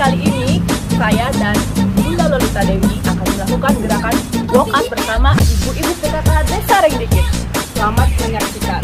kali ini saya dan Bunda Lolita Dewi akan melakukan gerakan walkout bersama ibu-ibu PKK Desa Ringdikit. Selamat menyaksikan.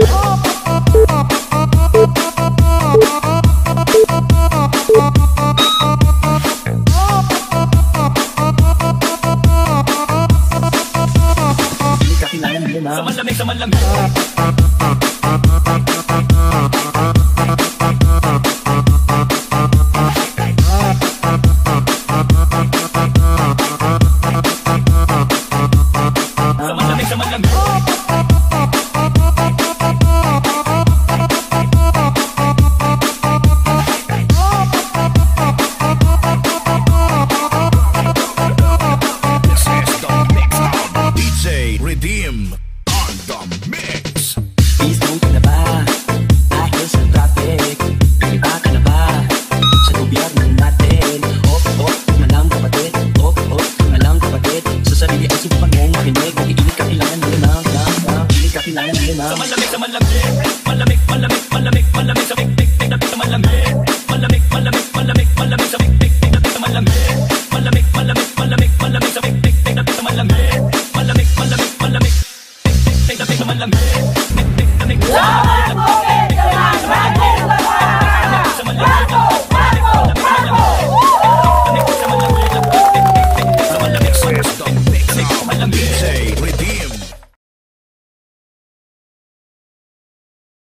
Malamig, malamig, malamig, malamig, malamig, malamig.